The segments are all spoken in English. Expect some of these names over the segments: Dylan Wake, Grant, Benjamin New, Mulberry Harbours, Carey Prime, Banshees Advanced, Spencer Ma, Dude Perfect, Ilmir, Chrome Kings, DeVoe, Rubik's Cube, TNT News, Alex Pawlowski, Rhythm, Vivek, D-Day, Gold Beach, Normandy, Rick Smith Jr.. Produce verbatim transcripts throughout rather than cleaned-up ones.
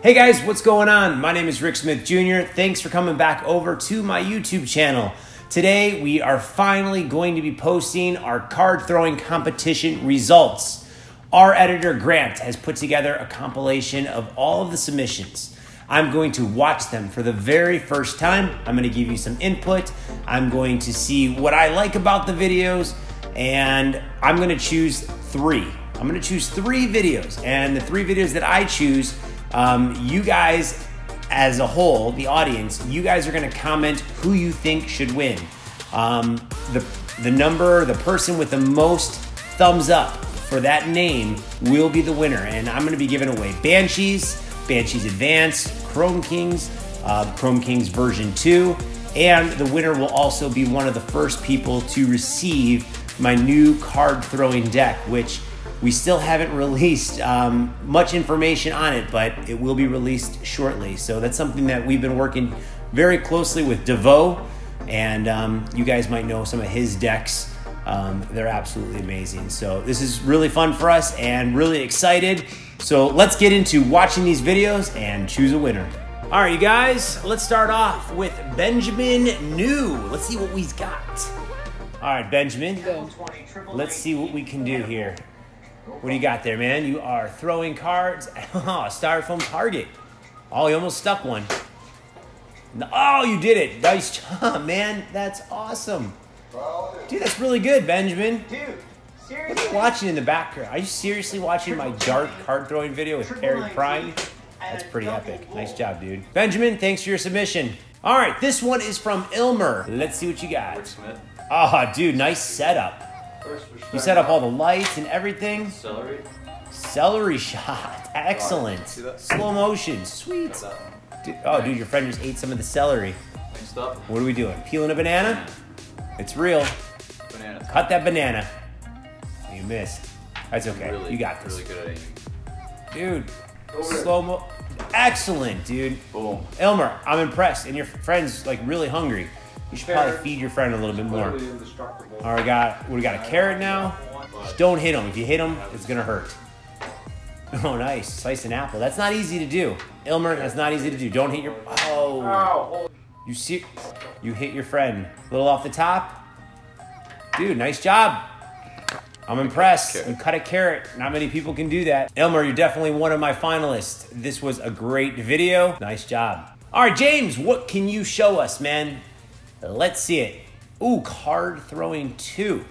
Hey guys, what's going on? My name is Rick Smith Junior Thanks for coming back over to my YouTube channel. Today, we are finally going to be posting our card throwing competition results. Our editor, Grant, has put together a compilation of all of the submissions. I'm going to watch them for the very first time. I'm going to give you some input. I'm going to see what I like about the videos, and I'm going to choose three. I'm going to choose three videos, and the three videos that I choose, Um, you guys as a whole, the audience, you guys are going to comment who you think should win. Um, the, the number, the person with the most thumbs up for that name will be the winner. And I'm going to be giving away Banshees, Banshees Advanced, Chrome Kings, uh, Chrome Kings version two. And the winner will also be one of the first people to receive my new card throwing deck, which we still haven't released um, much information on it, but it will be released shortly. So that's something that we've been working very closely with DeVoe, and um, you guys might know some of his decks. Um, they're absolutely amazing. So this is really fun for us and really excited. So let's get into watching these videos and choose a winner. All right, you guys, let's start off with Benjamin New. Let's see what we've got. All right, Benjamin, let's see what we can do here. What do you got there, man? You are throwing cards. Oh, styrofoam target. Oh, you almost stuck one. Oh, you did it. Nice job, man. That's awesome. Dude, that's really good, Benjamin. Dude, seriously? What are you watching in the background? Are you seriously watching my dark card throwing video with Carey Prime? That's pretty epic. Nice job, dude. Benjamin, thanks for your submission. All right, this one is from Ilmir. Let's see what you got. Ah, oh, dude, nice setup. You set up all the lights and everything. Celery. Celery shot. Excellent. Slow motion. Sweet. Dude, oh, dude, your friend just ate some of the celery. Mixed up. What are we doing? Peeling a banana? It's real. Banana. Cut that banana. You missed. That's okay. You got this. Really good at aiming. Dude. Slow mo. Excellent, dude. Boom. Ilmir, I'm impressed. And your friend's like really hungry. You should probably feed your friend a little bit more. All right, got, we got a carrot now. Just don't hit him. If you hit him, it's going to hurt. Oh, nice. Slice an apple. That's not easy to do. Ilmir, that's not easy to do. Don't hit your... Oh. You see... You hit your friend. A little off the top. Dude, nice job. I'm impressed. You cut a carrot. Not many people can do that. Ilmir, you're definitely one of my finalists. This was a great video. Nice job. All right, James, what can you show us, man? Let's see it. Ooh, card throwing two.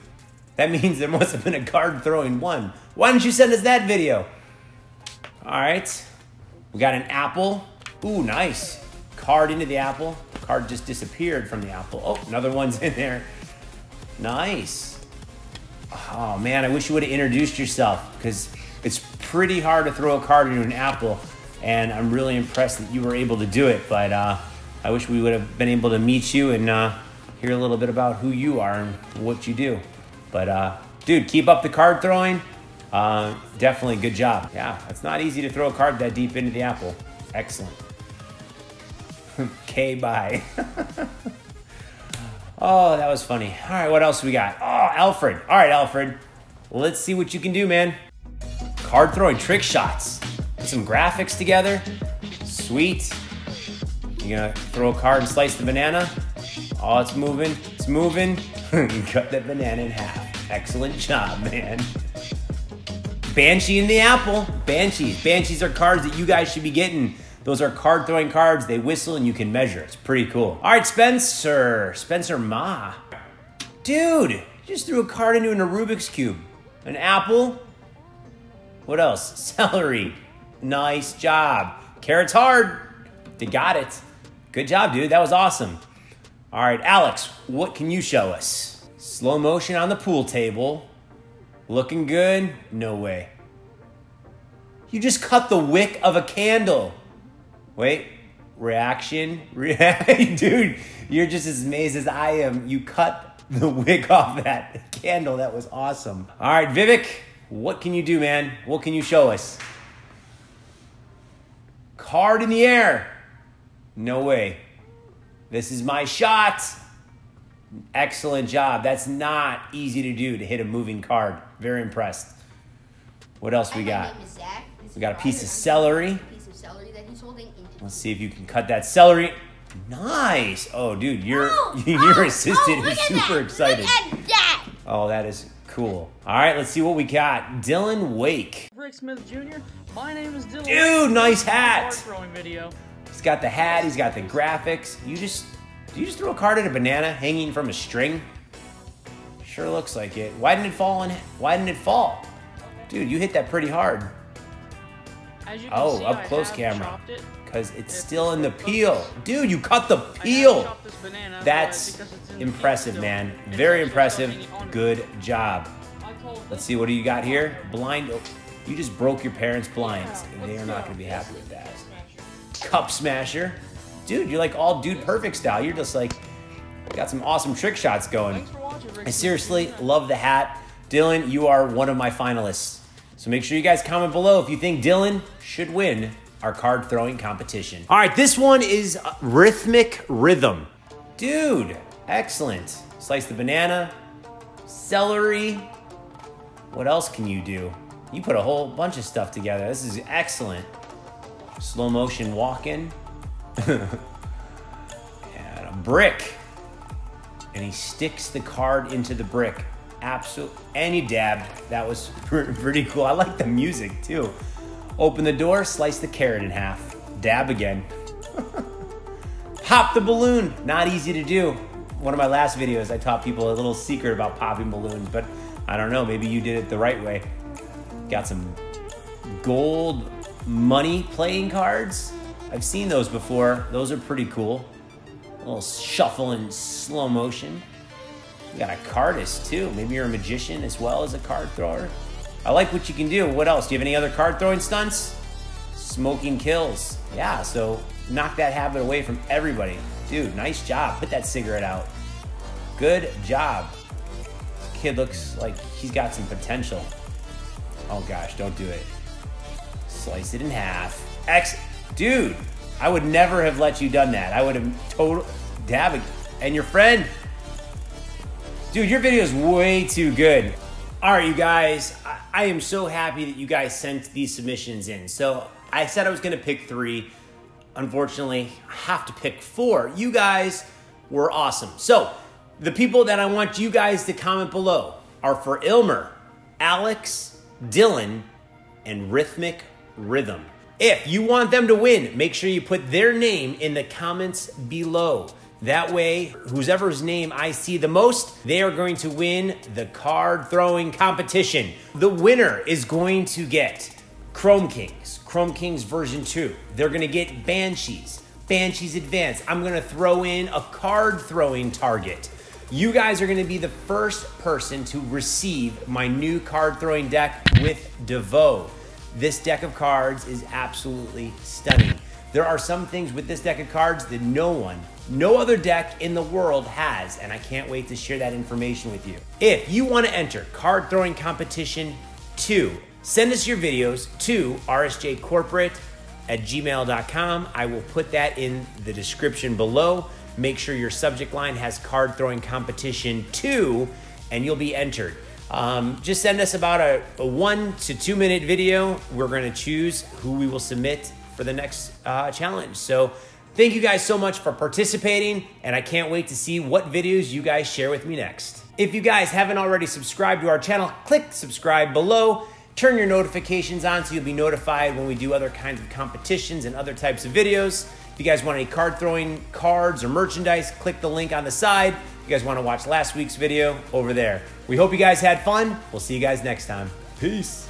That means there must have been a card throwing one. Why didn't you send us that video? All right. We got an apple. Ooh, nice. Card into the apple. Card just disappeared from the apple. Oh, another one's in there. Nice. Oh, man, I wish you would have introduced yourself because it's pretty hard to throw a card into an apple, and I'm really impressed that you were able to do it, but... uh I wish we would have been able to meet you and uh, hear a little bit about who you are and what you do. But, uh, dude, keep up the card throwing. Uh, definitely good job. Yeah, it's not easy to throw a card that deep into the apple. Excellent. Okay, bye. Oh, that was funny. All right, what else we got? Oh, Alfred. All right, Alfred. Let's see what you can do, man. Card throwing trick shots. Put some graphics together. Sweet. You gonna throw a card and slice the banana? Oh, it's moving, it's moving. You cut that banana in half. Excellent job, man. Banshee in the apple. Banshees. Banshees are cards that you guys should be getting. Those are card throwing cards. They whistle and you can measure. It's pretty cool. All right, Spencer. Spencer Ma. Dude, you just threw a card into a Rubik's Cube. An apple. What else? Celery. Nice job. Carrot's hard. They got it. Good job, dude. That was awesome. All right, Alex, what can you show us? Slow motion on the pool table. Looking good? No way. You just cut the wick of a candle. Wait, reaction? Re- dude, you're just as amazed as I am. You cut the wick off that candle. That was awesome. All right, Vivek, what can you do, man? What can you show us? Card in the air. No way. This is my shot. Excellent job. That's not easy to do, to hit a moving card. Very impressed. What else we got? We got a piece of celery. Piece of celery that he's holding. Let's see if you can cut that celery. Nice. Oh, dude, your oh, your oh, assistant oh, is super that. excited. Look at that. Oh, that is cool. All right, let's see what we got. Dylan Wake. Rick Smith Junior My name is Dylan. Dude, nice hat. Throwing video. He's got the hat. He's got the graphics. You just you just threw a card at a banana hanging from a string. Sure looks like it. Why didn't it fall on? Why didn't it fall? Dude, you hit that pretty hard. As you can oh, see, up close camera. It. Cause it's, it's still in the peel. Dude, you cut the peel. Banana, That's impressive, man. Very impressive. Good job. Let's see, what do you got here? Blind, oh, you just broke your parents' blinds. They are not gonna be happy with that. Cup smasher. Dude, you're like all Dude Perfect style. You're just like, got some awesome trick shots going. I seriously love the hat. Dylan, you are one of my finalists. So make sure you guys comment below if you think Dylan should win our card throwing competition. All right, this one is Rhythmic Rhythm. Dude, excellent. Slice the banana, celery. What else can you do? You put a whole bunch of stuff together. This is excellent. Slow motion walking. And a brick. And he sticks the card into the brick. Absolutely. And he dabbed. That was pretty cool. I like the music too. Open the door, slice the carrot in half. Dab again. Pop the balloon. Not easy to do. One of my last videos, I taught people a little secret about popping balloons, but I don't know, maybe you did it the right way. Got some gold money playing cards. I've seen those before. Those are pretty cool. A little shuffle in slow motion. You got a cardist too. Maybe you're a magician as well as a card thrower. I like what you can do. What else? Do you have any other card throwing stunts? Smoking kills. Yeah, so knock that habit away from everybody. Dude, nice job. Put that cigarette out. Good job. This kid looks like he's got some potential. Oh gosh, don't do it. Slice it in half. Ex- Dude, I would never have let you done that. I would have total dab it. And your friend. Dude, your video is way too good. All right, you guys, I, I am so happy that you guys sent these submissions in. So I said I was gonna pick three. Unfortunately, I have to pick four. You guys were awesome. So the people that I want you guys to comment below are for Ilmir, Alex, Dylan, and Rhythmic Rhythm. If you want them to win, make sure you put their name in the comments below. That way, whoever's name I see the most, they are going to win the card throwing competition. The winner is going to get Chrome Kings, Chrome Kings version two. They're gonna get Banshees, Banshees Advanced. I'm gonna throw in a card throwing target. You guys are gonna be the first person to receive my new card throwing deck with DeVoe. This deck of cards is absolutely stunning. There are some things with this deck of cards that no one, no other deck in the world has, and I can't wait to share that information with you. If you want to enter Card Throwing Competition two, send us your videos to r s j corporate at gmail dot com. I will put that in the description below. Make sure your subject line has Card Throwing Competition two, and you'll be entered. Um, just send us about a, a one to two minute video. We're going to choose who we will submit for the next uh, challenge. So thank you guys so much for participating, and I can't wait to see what videos you guys share with me next. If you guys haven't already subscribed to our channel, click subscribe below, turn your notifications on so you'll be notified when we do other kinds of competitions and other types of videos. If you guys want any card throwing cards or merchandise, click the link on the side. If you guys want to watch last week's video, over there. We hope you guys had fun. We'll see you guys next time. Peace.